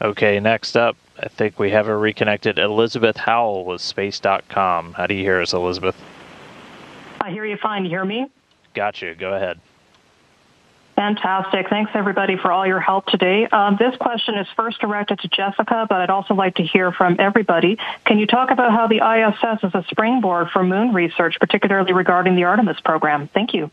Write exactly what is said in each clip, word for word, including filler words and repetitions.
Okay, next up, I think we have her reconnected. Elizabeth Howell with Space dot com. How do you hear us, Elizabeth? I hear you fine. You hear me? Got you. Go ahead. Fantastic. Thanks, everybody, for all your help today. Um, this question is first directed to Jessica, but I'd also like to hear from everybody. Can you talk about how the I S S is a springboard for moon research, particularly regarding the Artemis program? Thank you.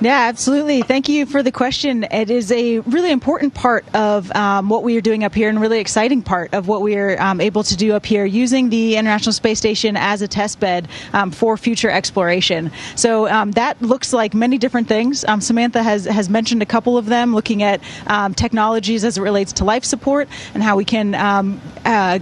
Yeah, absolutely. Thank you for the question. It is a really important part of um, what we are doing up here, and a really exciting part of what we are um, able to do up here, using the International Space Station as a test bed um, for future exploration. So um, that looks like many different things. Um, Samantha has, has mentioned a couple of them, looking at um, technologies as it relates to life support and how we can um, uh,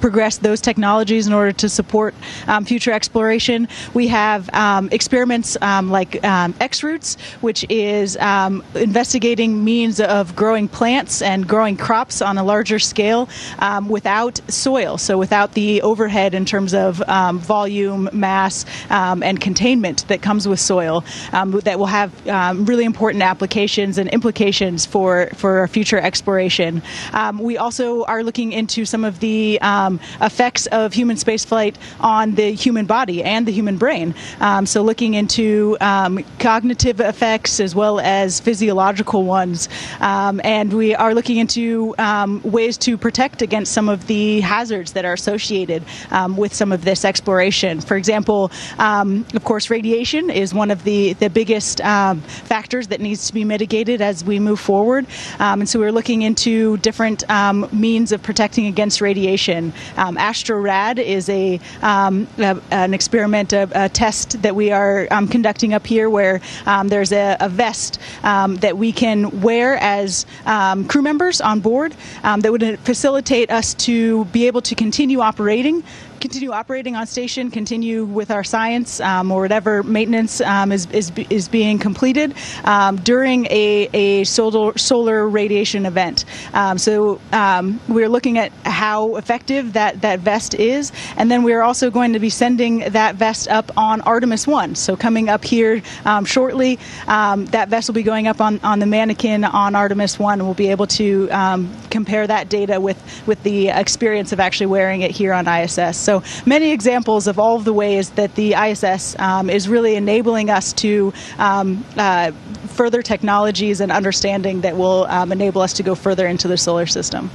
progress those technologies in order to support um, future exploration. We have um, experiments um, like um, X-Roots, which is um, investigating means of growing plants and growing crops on a larger scale um, without soil, so without the overhead in terms of um, volume, mass, um, and containment that comes with soil, um, that will have um, really important applications and implications for, for future exploration. Um, we also are looking into some of the um, effects of human spaceflight on the human body and the human brain. Um, so looking into um, cognitive effects as well as physiological ones. Um, and we are looking into um, ways to protect against some of the hazards that are associated um, with some of this exploration. For example, um, of course, radiation is one of the, the biggest um, factors that needs to be mitigated as we move forward. Um, and so we're looking into different um, means of protecting against radiation. Um, AstroRad is a, um, a an experiment, a, a test that we are um, conducting up here, where um, there's a, a vest um, that we can wear as um, crew members on board um, that would facilitate us to be able to continue operating. Continue operating on station, continue with our science um, or whatever maintenance um, is, is, is being completed um, during a, a solar, solar radiation event. Um, so um, we're looking at how effective that, that vest is, and then we're also going to be sending that vest up on Artemis one. So coming up here um, shortly, um, that vest will be going up on, on the mannequin on Artemis one. We'll be able to um, compare that data with, with the experience of actually wearing it here on I S S. So So many examples of all of the ways that the I S S um, is really enabling us to um, uh, further technologies and understanding that will um, enable us to go further into the solar system.